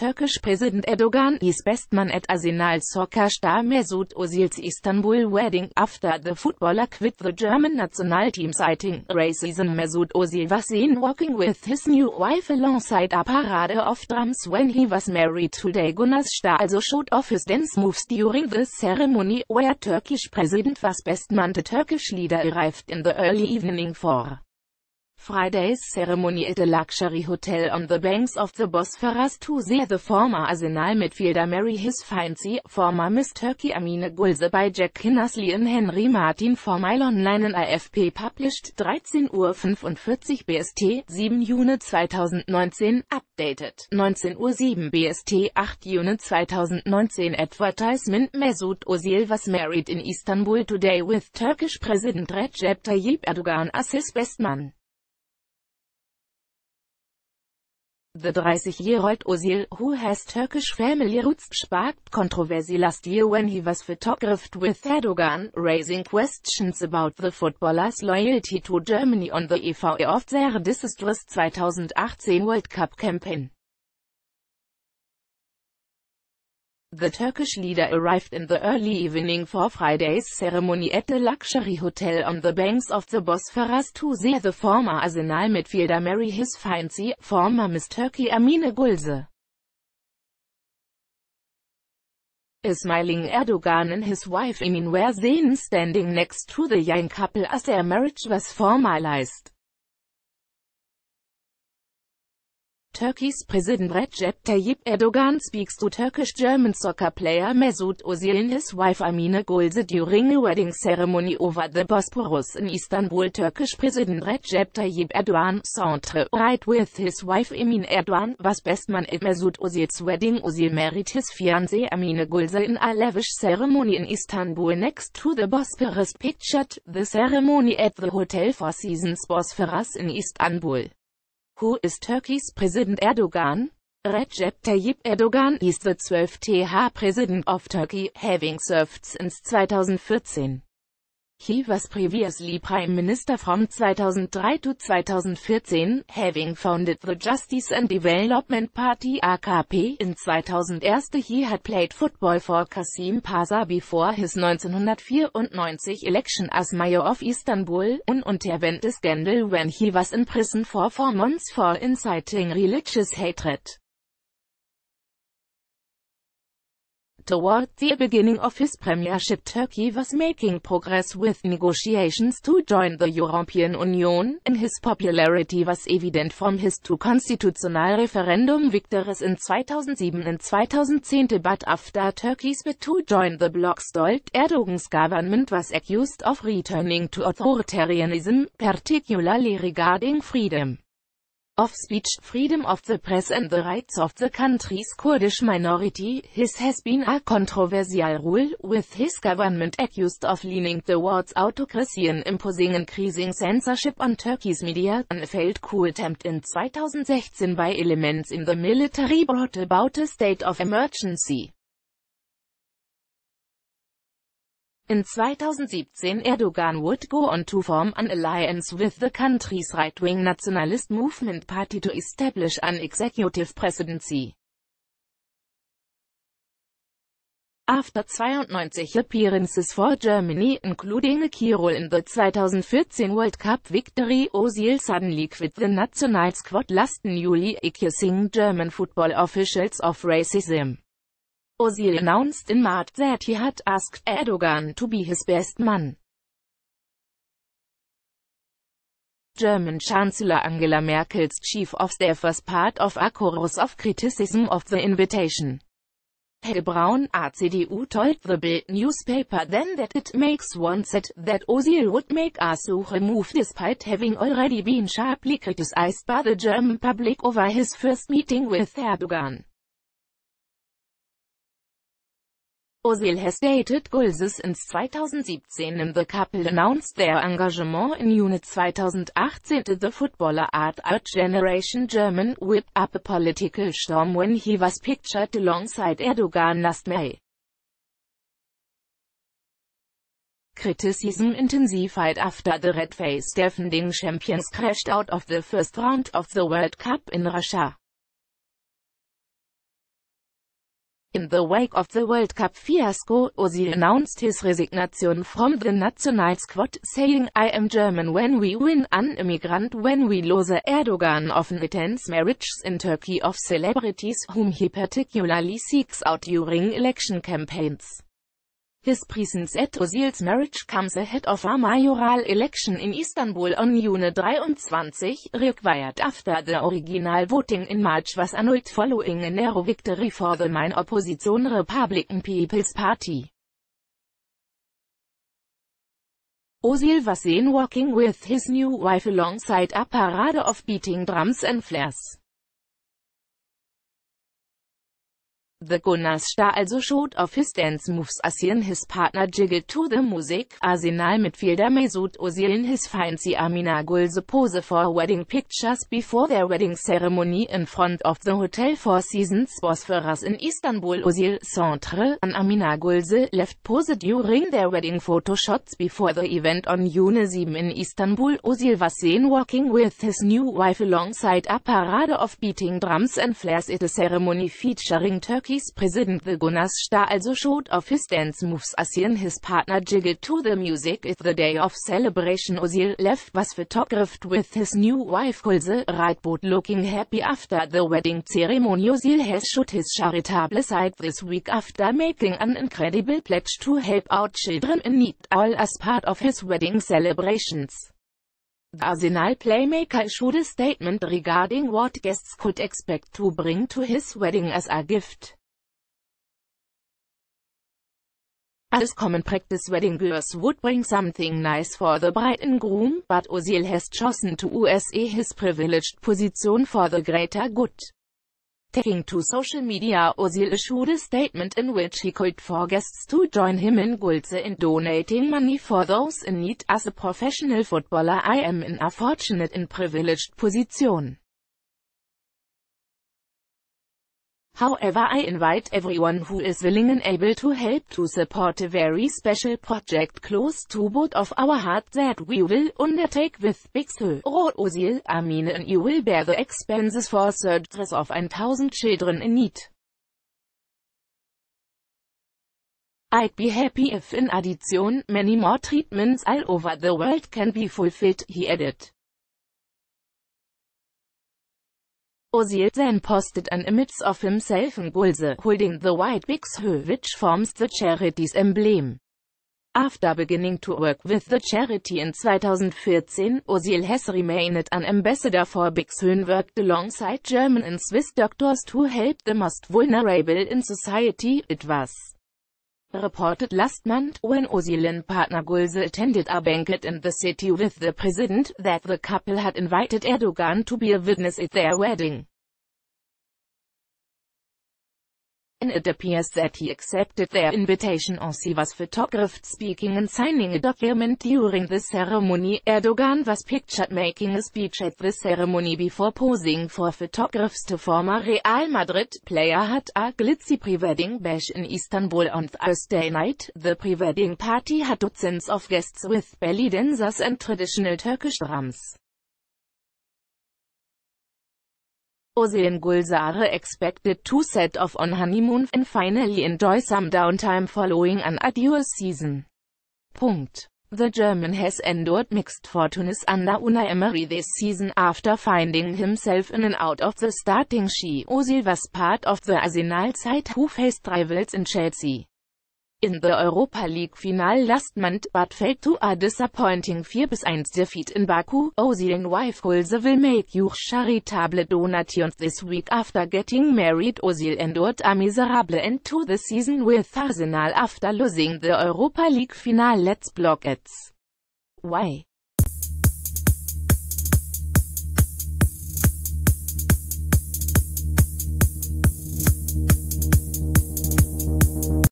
Turkish President Erdogan is best man at Arsenal soccer star Mesut Ozil's Istanbul wedding, after the footballer quit the German national team citing racism. Mesut Ozil was seen walking with his new wife alongside a parade of drums when he was married to the Gunners star, also showed off his dance moves during the ceremony, where Turkish President was best man. The Turkish leader arrived in the early evening for Friday's ceremony at a luxury hotel on the banks of the Bosphorus to see the former Arsenal midfielder marry his fiancée, former Miss Turkey Amine Gülşe, by Jack Kinnersley and Henry Martin. Formal online in AFP published 13:45 BST, 7 Juni 2019, updated, 19:07 BST, 8 Juni 2019. Advertisement: Mesut Ozil was married in Istanbul today with Turkish President Recep Tayyip Erdogan as his best man. The 30-year-old Ozil, who has Turkish family roots, sparked controversy last year when he was photographed with Erdogan, raising questions about the footballer's loyalty to Germany on the eve of their disastrous 2018 World Cup campaign. The Turkish leader arrived in the early evening for Friday's ceremony at a luxury hotel on the banks of the Bosphorus to see the former Arsenal midfielder marry his fiancée, former Miss Turkey Amine Gülşe. A smiling Erdogan and his wife Emin were seen standing next to the young couple as their marriage was formalized. Turkey's President Recep Tayyip Erdogan speaks to Turkish-German soccer player Mesut Ozil and his wife Amine Gülşe during a wedding ceremony over the Bosphorus in Istanbul. Turkish President Recep Tayyip Erdogan, centre right with his wife Amine Erdogan, was best man at Mesut Ozil's wedding. Ozil married his fiancée Amine Gülşe in a lavish ceremony in Istanbul next to the Bosphorus. Pictured: the ceremony at the Hotel Four Seasons Bosphorus in Istanbul. Who is Turkey's President Erdogan? Recep Tayyip Erdogan is the 12th President of Turkey, having served since 2014. He was previously Prime Minister from 2003 to 2014, having founded the Justice and Development Party (AKP) in 2001. He had played football for Kasim Pasa before his 1994 election as mayor of Istanbul, and there went a scandal when he was in prison for 4 months for inciting religious hatred. Toward the beginning of his premiership, Turkey was making progress with negotiations to join the European Union, and his popularity was evident from his two constitutional referendum victories in 2007 and 2010. But after Turkey's bid to join the bloc stalled, Erdogan's government was accused of returning to authoritarianism, particularly regarding freedom of speech, freedom of the press and the rights of the country's Kurdish minority. His has been a controversial rule, with his government accused of leaning towards autocracy and imposing increasing censorship on Turkey's media. An failed coup attempt in 2016 by elements in the military brought about a state of emergency. In 2017, Erdogan would go on to form an alliance with the country's right-wing nationalist movement party to establish an executive presidency. After 92 appearances for Germany, including a key role in the 2014 World Cup victory, Ozil suddenly quit the national squad last July, accusing German football officials of racism. Ozil announced in March that he had asked Erdogan to be his best man. German Chancellor Angela Merkel's chief of staff was part of a chorus of criticism of the invitation. Helge Braun, a CDU, told the Bild newspaper then that it makes one sad that Ozil would make a such move despite having already been sharply criticized by the German public over his first meeting with Erdogan. Ozil has dated Gülşe since 2017, and the couple announced their engagement in June 2018. The footballer at Art Generation German whipped up a political storm when he was pictured alongside Erdogan last May. Criticism intensified after the red-faced defending champions crashed out of the first round of the World Cup in Russia. In the wake of the World Cup fiasco, Ozil announced his resignation from the national squad, saying, "I am German when we win, an immigrant when we lose." Erdogan often attends marriages in Turkey of celebrities whom he particularly seeks out during election campaigns. His presence at Ozil's marriage comes ahead of a mayoral election in Istanbul on June 23, required after the original voting in March was annulled following a narrow victory for the main opposition Republican People's Party. Ozil was seen walking with his new wife alongside a parade of beating drums and flares. The Gunners star also showed off his dance moves as he and his partner jiggled to the music. Arsenal midfielder Mesut Ozil in his fancy Amine Gülşe pose for wedding pictures before their wedding ceremony in front of the Hotel Four Seasons Bosphorus in Istanbul. Ozil, Centre, and Amine Gülşe left pose during their wedding photo shots before the event on June 7 in Istanbul. Ozil was seen walking with his new wife alongside a parade of beating drums and flares at a ceremony featuring Turkey. President. The Gunners star also showed off his dance moves as he and his partner jiggled to the music at the day of celebration. Ozil left was photographed with his new wife Gülşe, right both looking happy after the wedding ceremony. Ozil has showed his charitable side this week after making an incredible pledge to help out children in need, all as part of his wedding celebrations. The Arsenal playmaker issued a statement regarding what guests could expect to bring to his wedding as a gift. As common practice, wedding girls would bring something nice for the bride and groom, but Ozil has chosen to use his privileged position for the greater good. Taking to social media, Ozil issued a statement in which he called for guests to join him in Gülşe in donating money for those in need. As a professional footballer, I am in a fortunate and privileged position. However, I invite everyone who is willing and able to help to support a very special project close to both of our hearts that we will undertake with Pixel, wrote Ozil. Amine, and you will bear the expenses for surgeries of 1,000 children in need. I'd be happy if, in addition, many more treatments all over the world can be fulfilled, he added. Ozil then posted an image of himself and Gülşe, holding the white Bixhön, which forms the charity's emblem. After beginning to work with the charity in 2014, Ozil has remained an ambassador for Bixhön, worked alongside German and Swiss doctors to help the most vulnerable in society. It was reported last month, when Ozil and partner Gülşe attended a banquet in the city with the president, that the couple had invited Erdogan to be a witness at their wedding. And it appears that he accepted their invitation. Ozil was photographed speaking and signing a document during the ceremony. Erdogan was pictured making a speech at the ceremony before posing for photographs. The former Real Madrid player had a glitzy pre-wedding bash in Istanbul on Thursday night. The pre-wedding party had dozens of guests with belly dancers and traditional Turkish drums. Ozil and Gülşe are expected to set off on honeymoon and finally enjoy some downtime following an arduous season. The German has endured mixed fortunes under Unai Emery this season after finding himself in and out of the starting sheet. Ozil was part of the Arsenal side who faced rivals in Chelsea in the Europa League final last month, but failed to a disappointing 4-1 defeat in Baku. Ozil and wife Gülşe will make huge charitable donations this week after getting married. Ozil endured a miserable end to the season with Arsenal after losing the Europa League final. Let's block it. Why?